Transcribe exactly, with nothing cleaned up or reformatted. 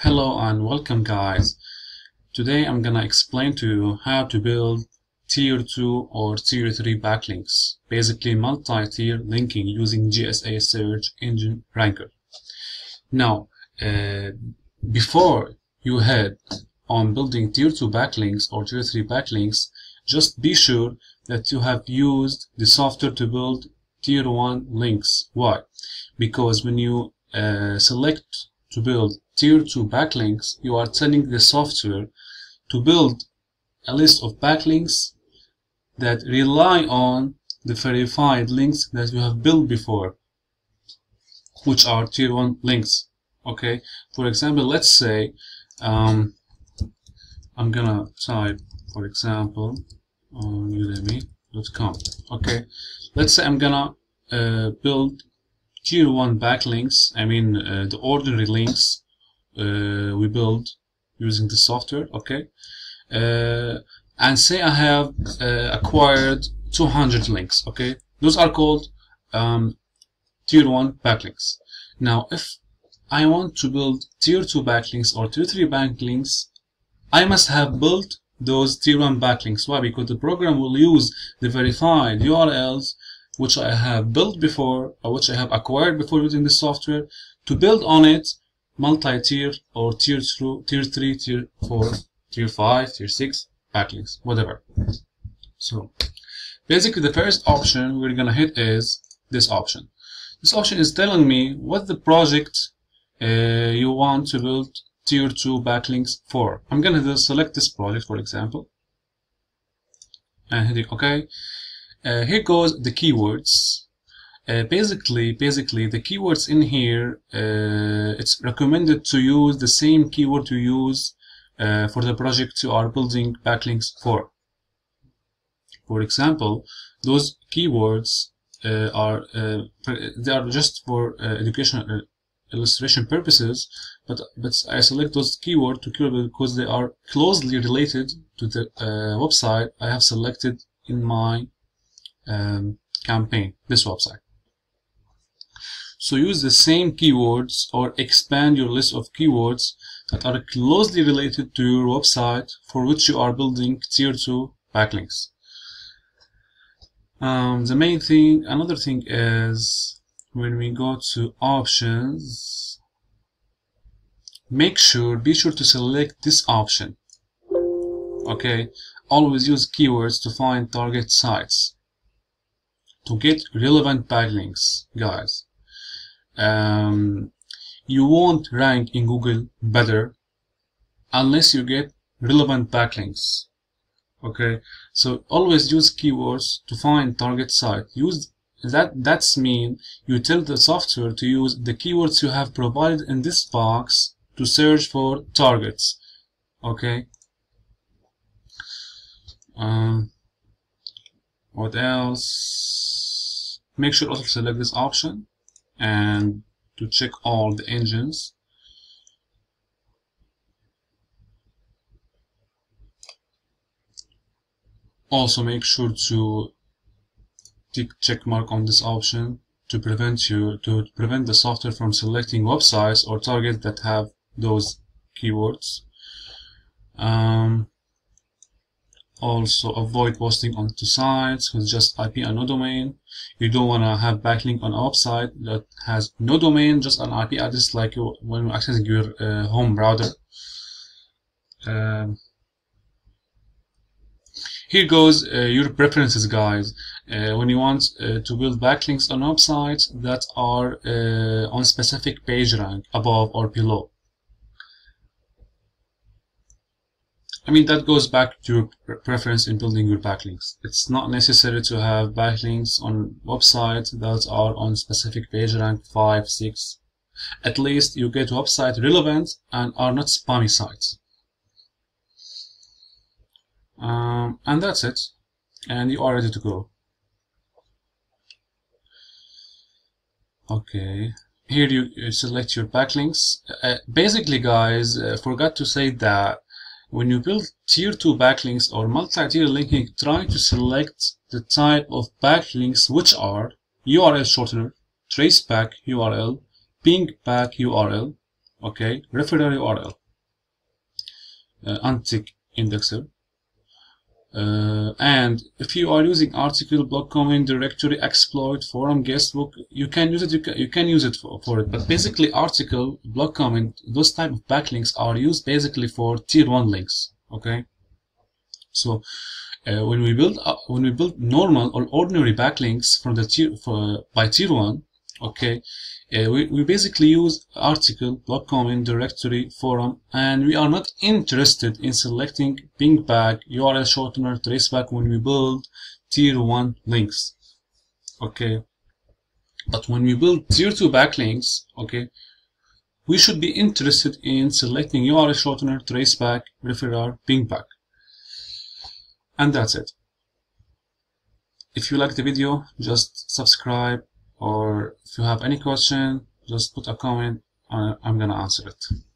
Hello and welcome guys. Today I'm gonna explain to you how to build tier two or tier three backlinks, basically multi-tier linking using G S A Search Engine Ranker. Now uh, before you head on building tier two backlinks or tier three backlinks, just be sure that you have used the software to build tier one links. Why? Because when you uh, select to build tier two backlinks, you are telling the software to build a list of backlinks that rely on the verified links that you have built before, which are tier one links. Okay, for example, let's say um, I'm gonna type, for example, on udemy dot com. Okay, let's say I'm gonna uh, build tier one backlinks, I mean uh, the ordinary links Uh, we build using the software, okay, uh, and say I have uh, acquired two hundred links, okay. Those are called um, tier one backlinks. Now, if I want to build tier two backlinks or tier three backlinks, I must have built those tier one backlinks. Why? Because the program will use the verified U R Ls which I have built before, or which I have acquired before using the software, to build on it multi-tier or tier two, tier three, tier four, tier five, tier six backlinks, whatever. So basically the first option we're gonna hit is this option. This option is telling me what the project uh, you want to build tier two backlinks for. I'm gonna just select this project, for example, and hit OK. Uh, here goes the keywords. Uh, basically, basically the keywords in here, uh, it's recommended to use the same keyword you use uh, for the project you are building backlinks for. For example, those keywords uh, are uh, they are just for uh, education uh, illustration purposes, but but I select those keywords to keyword because they are closely related to the uh, website I have selected in my um, campaign, this website. So use the same keywords or expand your list of keywords that are closely related to your website for which you are building tier two backlinks. Um, the main thing, another thing is when we go to options, make sure, be sure to select this option. Okay, always use keywords to find target sites to get relevant backlinks, guys. Um, you won't rank in Google better unless you get relevant backlinks. Okay, so always use keywords to find target site. Use that. That's mean you tell the software to use the keywords you have provided in this box to search for targets. Okay. Um, what else? Make sure also select this option and to check all the engines. Also make sure to tick check mark on this option to prevent you to prevent the software from selecting websites or targets that have those keywords. Um, also avoid posting onto sites with just I P and no domain. You don't want to have backlink on a website that has no domain, just an I P address, like you, when accessing your uh, home browser. Um, here goes uh, your preferences, guys. Uh, when you want uh, to build backlinks on websites that are uh, on specific page rank, above or below. I mean, that goes back to your preference in building your backlinks. It's not necessary to have backlinks on websites that are on specific page rank five, six. At least you get website relevant and are not spammy sites. Um, and that's it. And you are ready to go. Okay. Here you, you select your backlinks. Uh, basically, guys, uh, forgot to say that when you build tier two backlinks or multi-tier linking, try to select the type of backlinks which are U R L shortener, traceback U R L, pingback U R L, Okay, referral U R L, uh, antic indexer, uh, and if you are using article, blog comment, directory, exploit, forum, guestbook, you can use it. You can, you can use it for, for it. But basically, article, blog comment, those type of backlinks are used basically for tier one links. Okay, so uh, when we build uh, when we build normal or ordinary backlinks from the tier for, by tier one. Okay, uh, we, we basically use article, blog comment, directory, forum, and we are not interested in selecting ping back, U R L shortener, traceback when we build tier one links. Okay, but when we build tier two backlinks, okay, we should be interested in selecting U R L shortener, traceback, referrer, ping back, and that's it. If you like the video, just subscribe. Or if you have any question, just put a comment and I'm gonna answer it.